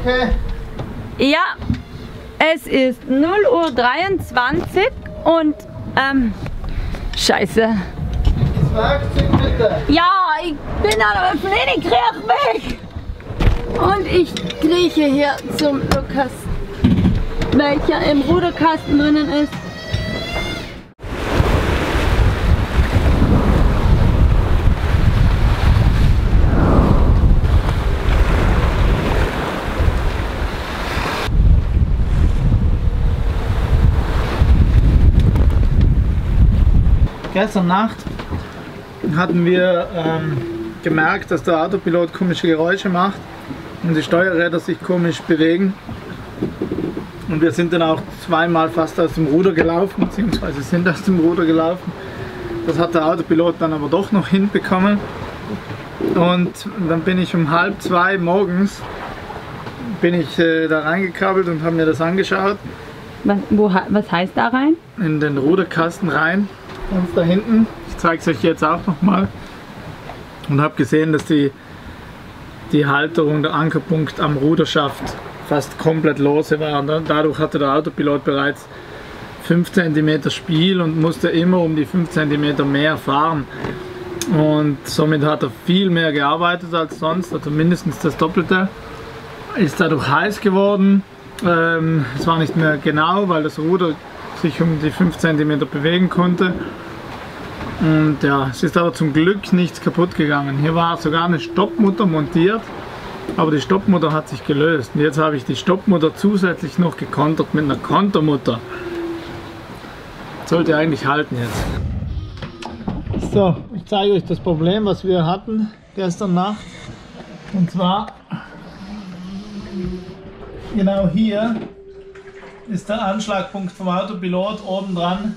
Okay. Ja, es ist 0:23 Uhr und scheiße. Das Werkzeug bitte. Ja, ich bin an der Pflege, ich krieg mich. Und ich krieche hier zum Lukas, welcher im Ruderkasten drinnen ist. Gestern Nacht hatten wir gemerkt, dass der Autopilot komische Geräusche macht und die Steuerräder sich komisch bewegen. Und wir sind dann auch zweimal fast aus dem Ruder gelaufen, beziehungsweise sind aus dem Ruder gelaufen. Das hat der Autopilot dann aber doch noch hinbekommen. Und dann bin ich um 1:30 morgens da reingekrabbelt und habe mir das angeschaut. Was heißt da rein? In den Ruderkasten rein. Ganz da hinten, ich zeige es euch jetzt auch nochmal, und habe gesehen, dass die Halterung der Ankerpunkt am Ruderschaft fast komplett lose war. Dadurch hatte der Autopilot bereits 5 cm Spiel und musste immer um die 5 cm mehr fahren. Und somit hat er viel mehr gearbeitet als sonst, also mindestens das Doppelte. Ist dadurch heiß geworden, es war nicht mehr genau, weil das Ruder sich um die 5 cm bewegen konnte. Und ja, es ist aber zum Glück nichts kaputt gegangen. Hier war sogar eine Stoppmutter montiert, aber die Stoppmutter hat sich gelöst. Und jetzt habe ich die Stoppmutter zusätzlich noch gekontert mit einer Kontermutter. Sollte eigentlich halten jetzt. So, ich zeige euch das Problem, was wir hatten gestern Nacht. Und zwar genau hier ist der Anschlagpunkt vom Autopilot, oben dran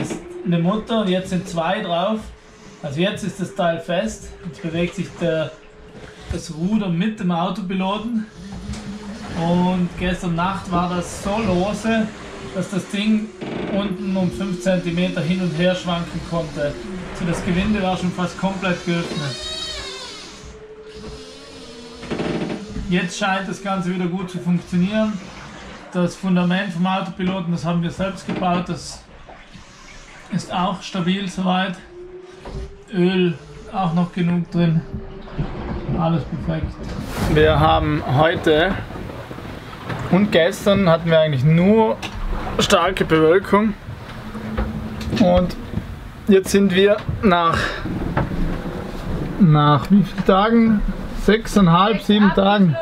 ist eine Mutter und jetzt sind 2 drauf. Also jetzt ist das Teil fest, jetzt bewegt sich das Ruder mit dem Autopiloten, und gestern Nacht war das so lose, dass das Ding unten um 5 cm hin und her schwanken konnte. Also das Gewinde war schon fast komplett geöffnet. Jetzt scheint das Ganze wieder gut zu funktionieren. Das Fundament vom Autopiloten, das haben wir selbst gebaut, das ist auch stabil soweit. Öl auch noch genug drin, alles perfekt. Wir haben heute und gestern hatten wir eigentlich nur starke Bewölkung, und jetzt sind wir nach wie vielen Tagen? 6,5, 7 Tagen.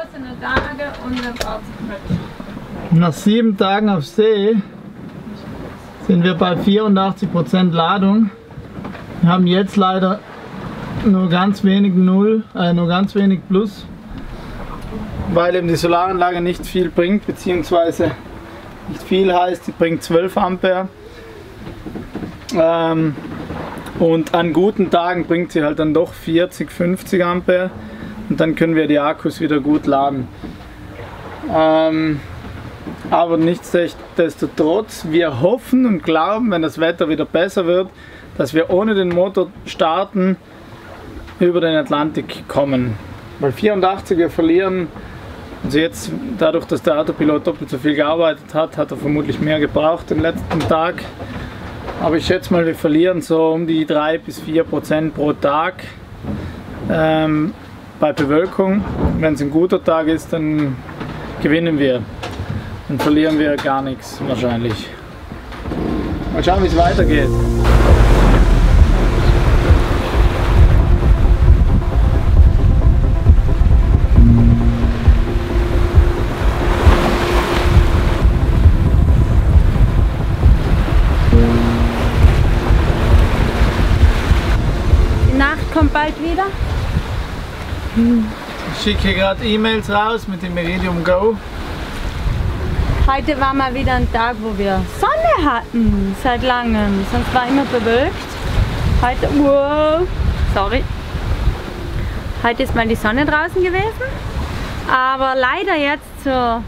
Nach 7 Tagen auf See sind wir bei 84% Ladung. Wir haben jetzt leider nur ganz wenig Plus, weil eben die Solaranlage nicht viel bringt, beziehungsweise nicht viel heißt, sie bringt 12 Ampere. Und an guten Tagen bringt sie halt dann doch 40, 50 Ampere. Und dann können wir die Akkus wieder gut laden. Aber nichtsdestotrotz, wir hoffen und glauben, wenn das Wetter wieder besser wird, dass wir ohne den Motor starten über den Atlantik kommen. Weil 84, wir verlieren, also jetzt dadurch, dass der Autopilot doppelt so viel gearbeitet hat, hat er vermutlich mehr gebraucht den letzten Tag. Aber ich schätze mal, wir verlieren so um die 3 bis 4% pro Tag bei Bewölkung. Wenn es ein guter Tag ist, dann gewinnen wir. Dann verlieren wir gar nichts wahrscheinlich. Mal schauen, wie es weitergeht. Die Nacht kommt bald wieder. Ich schicke gerade E-Mails raus mit dem Meridium Go. Heute war mal wieder ein Tag, wo wir Sonne hatten, seit langem. Sonst war immer bewölkt. Heute, wow, sorry. Heute ist mal die Sonne draußen gewesen. Aber leider jetzt zur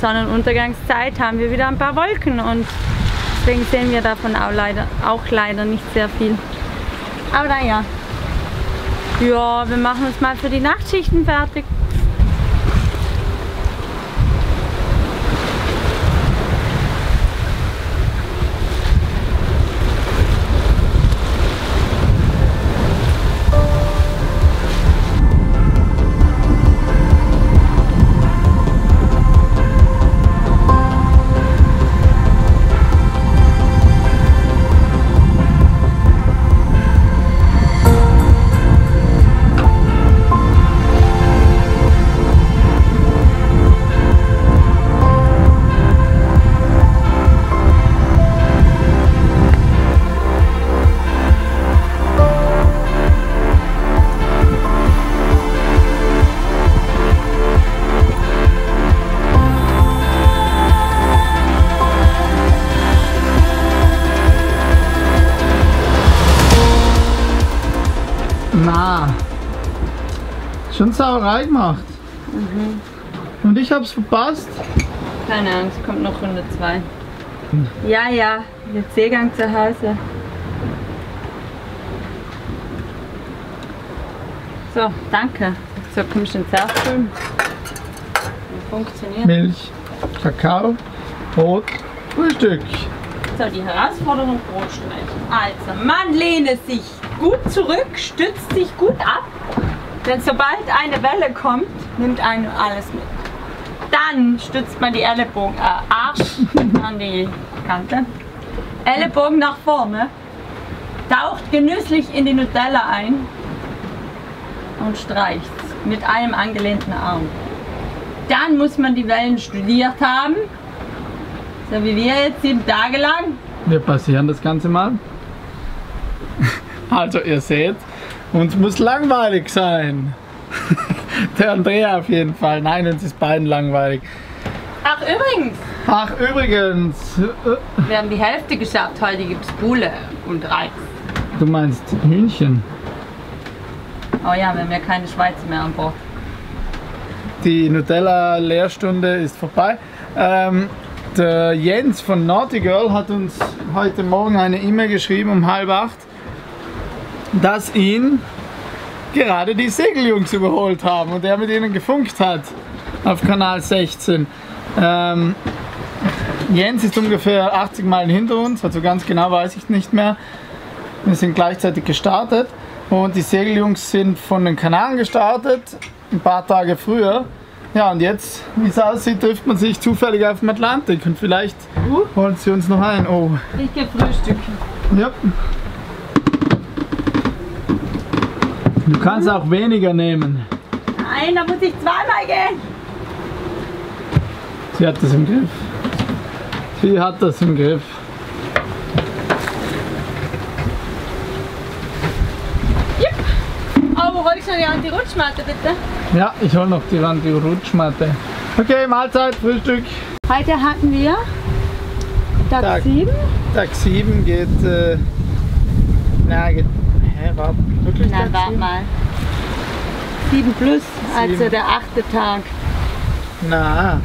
Sonnenuntergangszeit haben wir wieder ein paar Wolken, und deswegen sehen wir davon auch leider nicht sehr viel. Aber naja. Ja, wir machen uns mal für die Nachtschichten fertig. Na, schon Sauerei gemacht. Mhm. Und ich hab's verpasst. Keine Angst, kommt noch Runde 2. Hm. Ja, ja, jetzt Seegang zu Hause. So, danke. So, kommst du ins Erfüllen. Funktioniert. Milch, Kakao, Brot, Frühstück. So, die Herausforderung, Brot schneiden. Also, man lehne sich gut zurück, stützt sich gut ab, denn sobald eine Welle kommt, nimmt einen alles mit. Dann stützt man die Ellenbogen, Arsch an die Kante, Ellenbogen nach vorne, taucht genüsslich in die Nutella ein und streicht mit einem angelehnten Arm. Dann muss man die Wellen studiert haben. So wie wir jetzt 7 Tage lang. Wir passieren das Ganze mal. Also ihr seht, uns muss langweilig sein. Der Andrea auf jeden Fall. Nein, uns ist beiden langweilig. Ach übrigens. Ach übrigens. Wir haben die Hälfte geschafft. Heute gibt es Buhle und Reis. Du meinst Hühnchen? Oh ja, wir haben ja keine Schweizer mehr an Bord. Die Nutella-Lehrstunde ist vorbei. Der Jens von Naughty Girl hat uns heute Morgen eine E-Mail geschrieben um 7:30, dass ihn gerade die Segeljungs überholt haben und er mit ihnen gefunkt hat auf Kanal 16. Jens ist ungefähr 80 Meilen hinter uns, also ganz genau weiß ich nicht mehr. Wir sind gleichzeitig gestartet und die Segeljungs sind von den Kanaren gestartet, ein paar Tage früher. Ja, und jetzt, wie es aussieht, trifft man sich zufällig auf dem Atlantik und vielleicht holen sie uns noch ein. Oh. Ich gebe Frühstück. Ja. Du kannst auch weniger nehmen. Nein, da muss ich zweimal gehen. Sie hat das im Griff. Sie hat das im Griff. Holst du noch die Anti-Rutschmatte bitte? Ja, ich hole noch die Anti-Rutschmatte. Okay, Mahlzeit, Frühstück. Heute hatten wir Tag 7. Tag 7 geht... war wirklich Tag 7? Na, warte mal. 7 plus, also 7. Der 8. Tag. Na.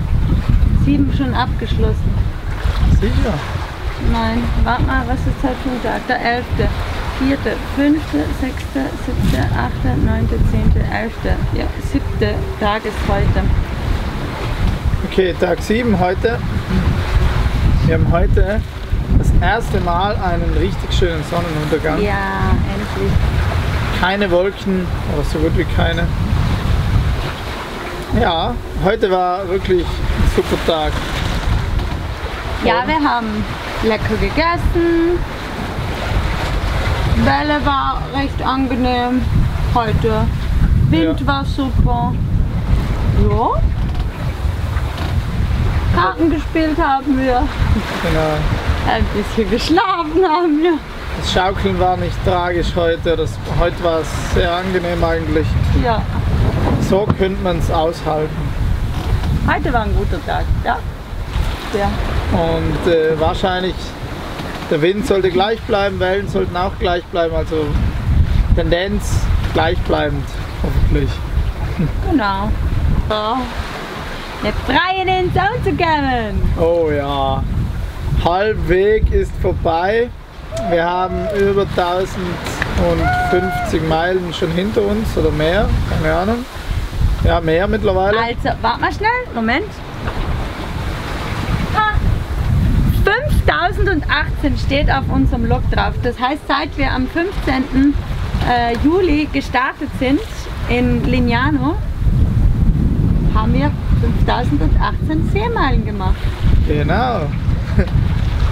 7 schon abgeschlossen. Sicher? Nein, warte mal, was ist heute für ein Tag? Der 11. 4., 5., 6., 7., 8., 9., 10., 11. Ja, 7. Tag ist heute. Okay, Tag 7 heute. Wir haben heute das erste Mal einen richtig schönen Sonnenuntergang. Ja, endlich. Keine Wolken, aber so gut wie keine. Ja, heute war wirklich ein super Tag. Ja, wir haben lecker gegessen. Die Welle war recht angenehm heute. Wind war super. Ja. Karten gespielt haben wir. Genau. Ein bisschen geschlafen haben wir. Das Schaukeln war nicht tragisch heute. Heute war es sehr angenehm eigentlich. Ja. So könnte man es aushalten. Heute war ein guter Tag, ja. Ja. Und wahrscheinlich. Der Wind sollte gleich bleiben, Wellen sollten auch gleich bleiben, also Tendenz gleichbleibend, hoffentlich. Genau. So. Jetzt rein in den Sound zu kommen. Oh ja. Halbweg ist vorbei. Wir haben über 1050 Meilen schon hinter uns oder mehr, keine Ahnung. Ja, mehr mittlerweile. Also, warte mal schnell, Moment. 5018 steht auf unserem Log drauf. Das heißt, seit wir am 15. Juli gestartet sind in Lignano, haben wir 5018 Seemeilen gemacht. Genau.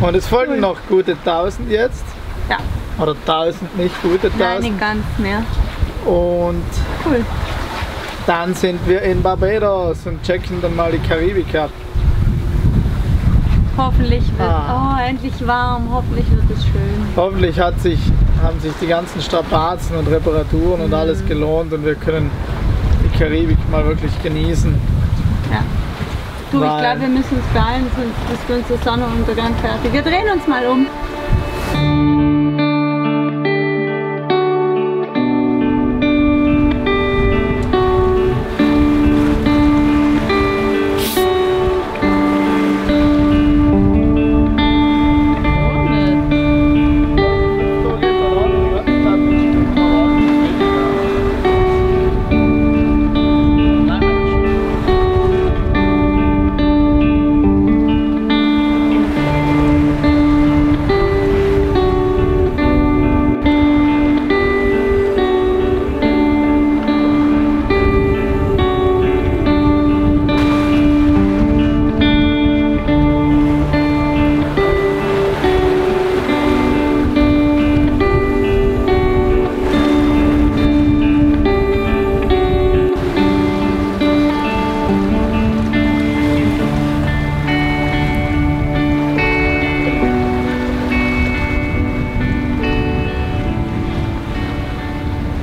Und es folgen noch gute 1000 jetzt. Ja. Oder 1000, nicht gute 1000. Nein, nicht ganz mehr. Und cool. Dann sind wir in Barbados und checken dann mal die Karibik ab. Hoffentlich wird oh, endlich warm, hoffentlich wird es schön. Hoffentlich haben sich die ganzen Strapazen und Reparaturen und alles gelohnt und wir können die Karibik mal wirklich genießen. Ja. Du, ich glaube, wir müssen uns beeilen, sonst ist unser Sonnenuntergang fertig. Wir drehen uns mal um.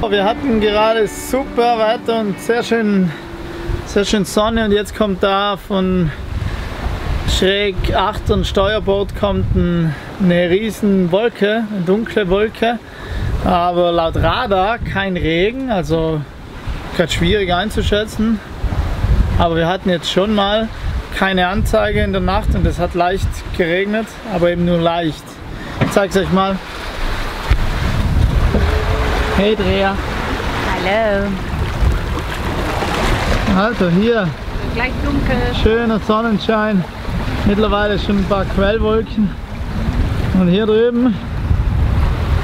Wir hatten gerade super Wetter und sehr schön Sonne und jetzt kommt da von schräg Achtern Steuerbord kommt eine riesen Wolke, eine dunkle Wolke, aber laut Radar kein Regen, also gerade schwierig einzuschätzen, aber wir hatten jetzt schon mal keine Anzeige in der Nacht und es hat leicht geregnet, aber eben nur leicht. Ich zeig's euch mal. Hey Dreher! Hallo! Also hier! Gleich dunkel! Schöner Sonnenschein! Mittlerweile schon ein paar Quellwolken. Und hier drüben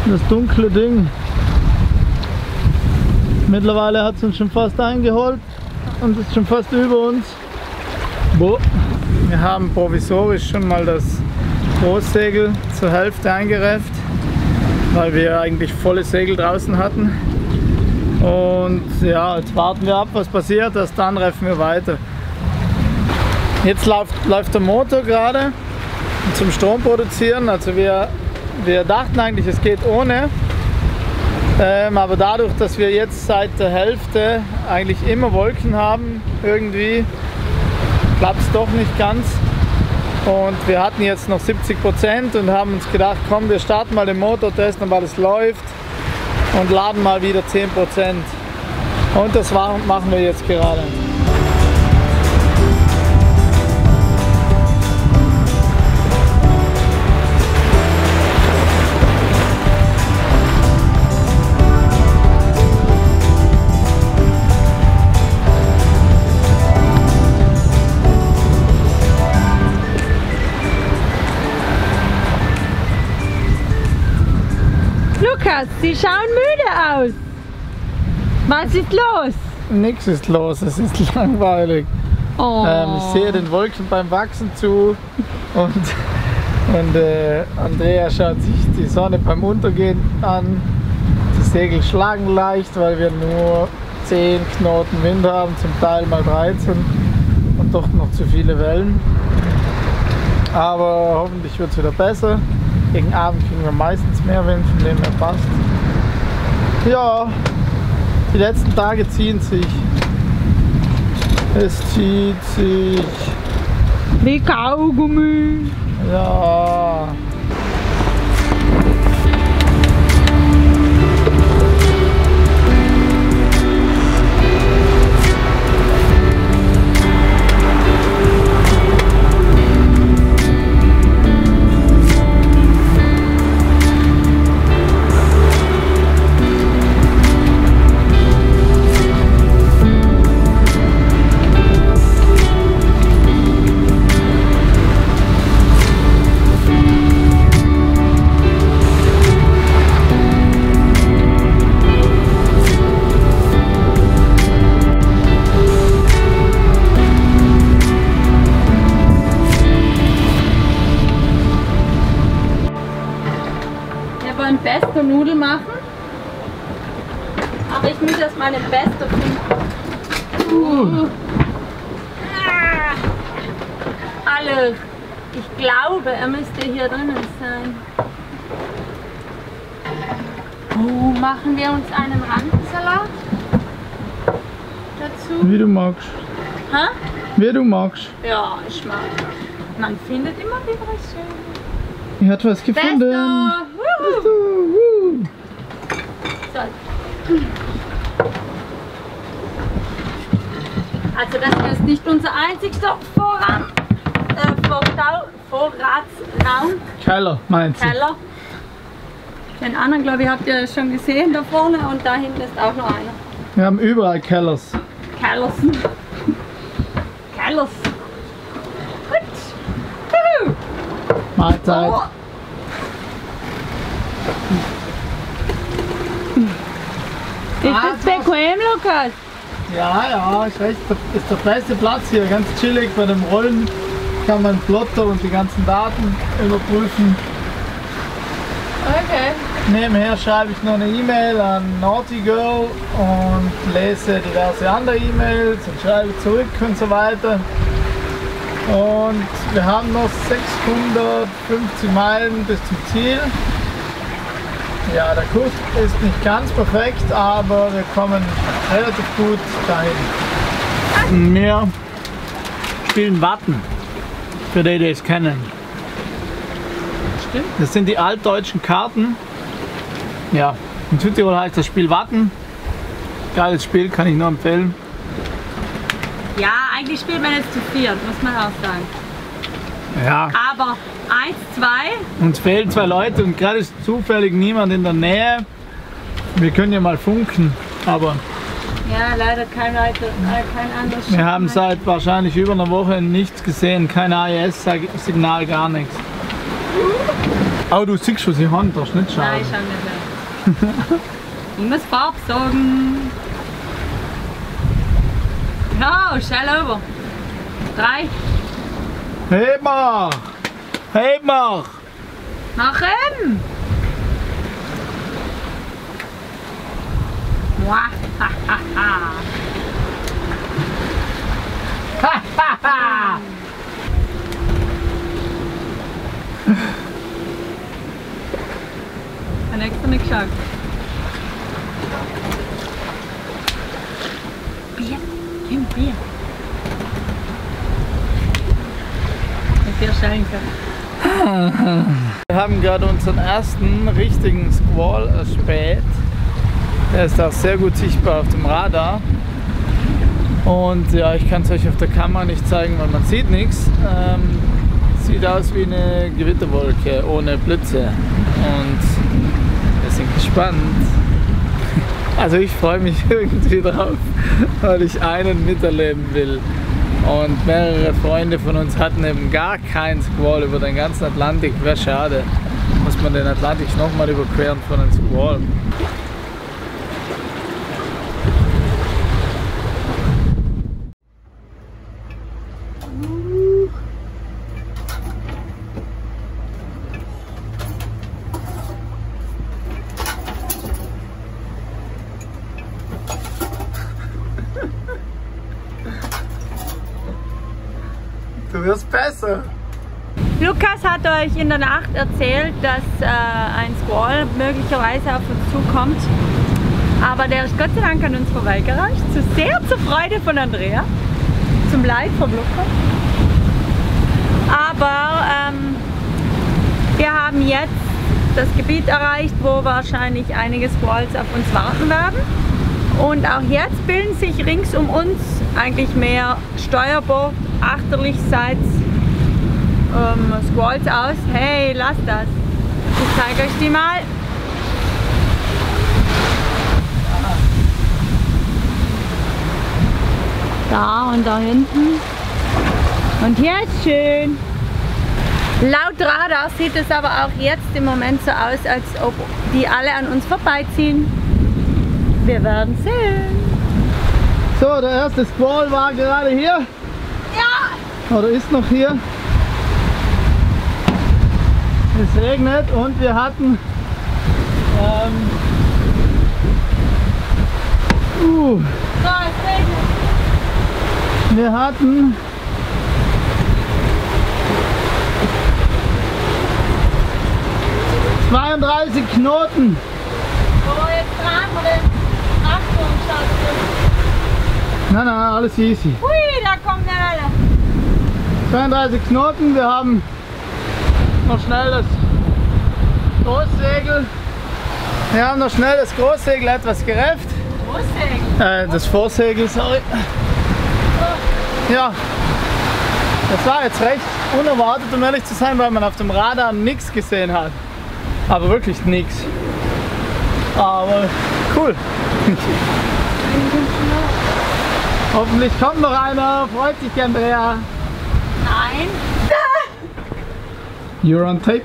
das dunkle Ding. Mittlerweile hat es uns schon fast eingeholt und ist schon fast über uns. Boah. Wir haben provisorisch schon mal das Großsegel zur Hälfte eingerefft, weil wir eigentlich volle Segel draußen hatten. Und ja, jetzt warten wir ab, was passiert, erst dann reffen wir weiter. Jetzt läuft der Motor gerade zum Strom produzieren. Also wir dachten eigentlich, es geht ohne. Aber dadurch, dass wir jetzt seit der Hälfte eigentlich immer Wolken haben, irgendwie klappt es doch nicht ganz. Und wir hatten jetzt noch 70% und haben uns gedacht, komm, wir starten mal den Motor, testen, ob alles läuft und laden mal wieder 10%. Und das machen wir jetzt gerade. Sie schauen müde aus. Was ist los? Nichts ist los, es ist langweilig. Oh. Ich sehe den Wolken beim Wachsen zu und Andrea schaut sich die Sonne beim Untergehen an. Die Segel schlagen leicht, weil wir nur 10 Knoten Wind haben, zum Teil mal 13 und doch noch zu viele Wellen. Aber hoffentlich wird es wieder besser. Gegen Abend kriegen wir meistens mehr Wind, von dem her passt. Ja, die letzten Tage ziehen sich. Es zieht sich. Wie Kaugummi. Ja. wollen beste Nudel machen. Aber ich muss jetzt meine beste finden. Alle. Ich glaube, er müsste hier drinnen sein. Machen wir uns einen Rankensalat dazu? Wie du magst. Hä? Wie du magst. Ja, ich mag. Man findet immer wieder schön. Ich habe was gefunden. Besto. Wuhu. So. Also das hier ist nicht unser einzigster Vorrat. Vorratsraum. Keller, meinst du? Keller. Den anderen, glaube ich, habt ihr schon gesehen da vorne und da hinten ist auch noch einer. Wir haben überall Kellers. Kellers. Kellers. Gut. Mahlzeit. Oh. Ist das bequem, Lukas? Ja, ja, ich weiß, das ist der beste Platz hier. Ganz chillig bei dem Rollen kann man Plotter und die ganzen Daten überprüfen. Okay. Nebenher schreibe ich noch eine E-Mail an Naughty Girl und lese diverse andere E-Mails und schreibe zurück und so weiter. Und wir haben noch 650 Meilen bis zum Ziel. Ja, der Kurs ist nicht ganz perfekt, aber wir kommen relativ gut dahin. Wir spielen Watten, für die, die es kennen. Das sind die altdeutschen Karten. Ja, in Südtirol heißt das Spiel Watten. Geiles Spiel, kann ich nur empfehlen. Ja, eigentlich spielt man jetzt zu viert, muss man auch sagen. Ja. Aber eins, zwei. Uns fehlen zwei Leute und gerade ist zufällig niemand in der Nähe. Wir können ja mal funken, aber. Ja, leider kein weiter, kein anderes Spiel. Wir haben seit wahrscheinlich über einer Woche nichts gesehen, kein AIS-Signal, gar nichts. Aber du siehst schon, sie haben das nicht schade. Nein, ich habe nicht schade. Ich muss Farbe sagen. No, schnell über. 3. Heb mal! Heb mal! Nach ihm! Hahaha! Ein extra nicht geschafft. Bier, kein Bier. Mit dir schenken. Wir haben gerade unseren ersten richtigen Squall erspäht. Der ist auch sehr gut sichtbar auf dem Radar. Und ja, ich kann es euch auf der Kamera nicht zeigen, weil man sieht nichts. Sieht aus wie eine Gewitterwolke ohne Blitze und wir sind gespannt. Also ich freue mich irgendwie drauf, weil ich einen miterleben will. Und mehrere Freunde von uns hatten eben gar keinen Squall über den ganzen Atlantik. Wäre schade, muss man den Atlantik nochmal überqueren von einem Squall. Du wirst besser. Lukas hat euch in der Nacht erzählt, dass ein Squall möglicherweise auf uns zukommt. Aber der ist Gott sei Dank an uns vorbeigereicht. Sehr zur Freude von Andrea. Zum Leid von Lukas. Aber wir haben jetzt das Gebiet erreicht, wo wahrscheinlich einige Squalls auf uns warten werden. Und auch jetzt bilden sich rings um uns eigentlich mehr Steuerbord, achterlichseits Squalls aus. Hey, lasst das! Ich zeige euch die mal. Da und da hinten. Und hier ist schön. Laut Radar sieht es aber auch jetzt im Moment so aus, als ob die alle an uns vorbeiziehen. Wir werden sehen. So, der erste Squall war gerade hier. Ja! Oder ist noch hier. Es regnet und wir hatten Wir hatten ...32 Knoten. Oh, jetzt dran von den Achtung, Schatz. Nein, nein, alles easy. Hui, da kommt der Hölle. 32 Knoten, wir haben noch schnell das Großsegel. Wir haben noch schnell das Großsegel etwas gerefft. Vorsegel? Das Vorsegel, sorry. Ja, das war jetzt recht unerwartet, um ehrlich zu sein, weil man auf dem Radar nichts gesehen hat. Aber wirklich nichts. Aber cool. Hoffentlich kommt noch einer. Freut sich Andrea. Nein. You're on tape.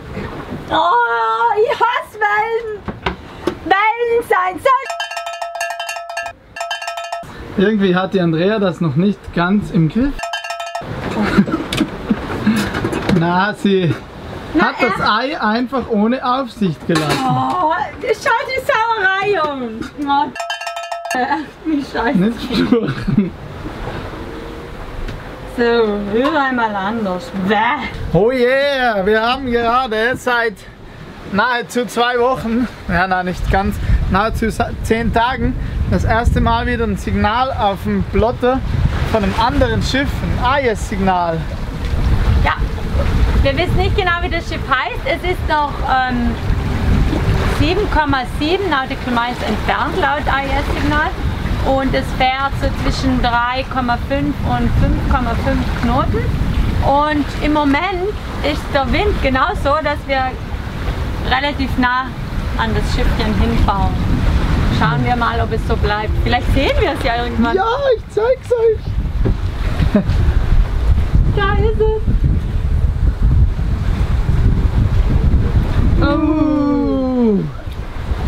Oh, ich hasse Wellen. Wellen sein. Irgendwie hat die Andrea das noch nicht ganz im Griff. Na, sie hat das Ei einfach ohne Aufsicht gelassen. Oh, schau die Sauerei um. Wie scheiße. Nicht fluchen. So, rühr einmal anders. Oh yeah, wir haben gerade seit nahezu 2 Wochen, ja, nein, nicht ganz, nahezu 10 Tagen, das erste Mal wieder ein Signal auf dem Plotter von einem anderen Schiff, ein AIS-Signal. Ja, wir wissen nicht genau, wie das Schiff heißt. Es ist noch 7,7 Nautical Miles entfernt laut AIS-Signal und es fährt so zwischen 3,5 und 5,5 Knoten. Und im Moment ist der Wind genau so, dass wir relativ nah an das Schiffchen hinfahren. Schauen wir mal, ob es so bleibt. Vielleicht sehen wir es ja irgendwann. Ja, ich zeig's euch. Da ist es. Oh.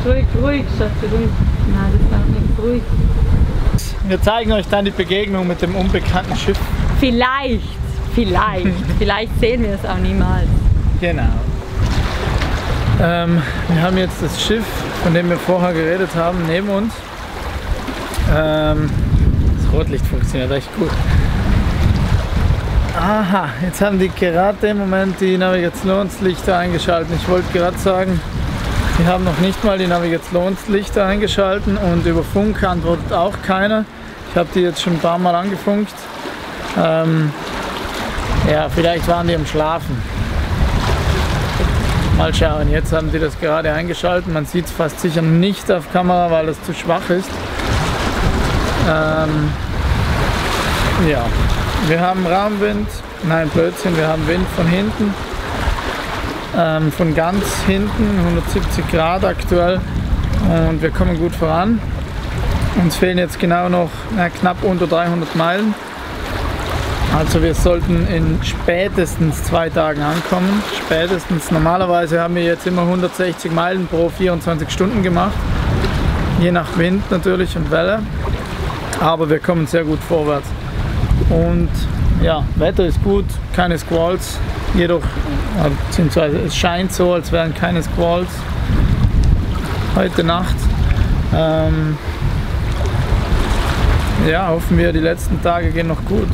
Ruhig, ruhig, Schatz, ruhig. Nein, das ist auch nicht ruhig. Wir zeigen euch dann die Begegnung mit dem unbekannten Schiff. Vielleicht, vielleicht. Vielleicht sehen wir es auch niemals. Genau. Wir haben jetzt das Schiff, von dem wir vorher geredet haben, neben uns. Das Rotlicht funktioniert echt gut. Aha, jetzt haben die gerade im Moment die Navigationslichter eingeschaltet. Ich wollte gerade sagen, die haben noch nicht mal die Navigationslichter eingeschalten und über Funk antwortet auch keiner. Ich habe die jetzt schon ein paar Mal angefunkt. Ja, vielleicht waren die am Schlafen. Mal schauen, jetzt haben sie das gerade eingeschaltet. Man sieht es fast sicher nicht auf Kamera, weil es zu schwach ist. Ja, wir haben Raumwind, nein Blödsinn, wir haben Wind von hinten, von ganz hinten, 170 Grad aktuell und wir kommen gut voran. Uns fehlen jetzt genau noch knapp unter 300 Meilen. Also wir sollten in spätestens 2 Tagen ankommen, spätestens. Normalerweise haben wir jetzt immer 160 Meilen pro 24 Stunden gemacht, je nach Wind natürlich und Welle, aber wir kommen sehr gut vorwärts. Und ja, Wetter ist gut, keine Squalls, jedoch, beziehungsweise es scheint so, als wären keine Squalls heute Nacht. Ja, hoffen wir, die letzten Tage gehen noch gut.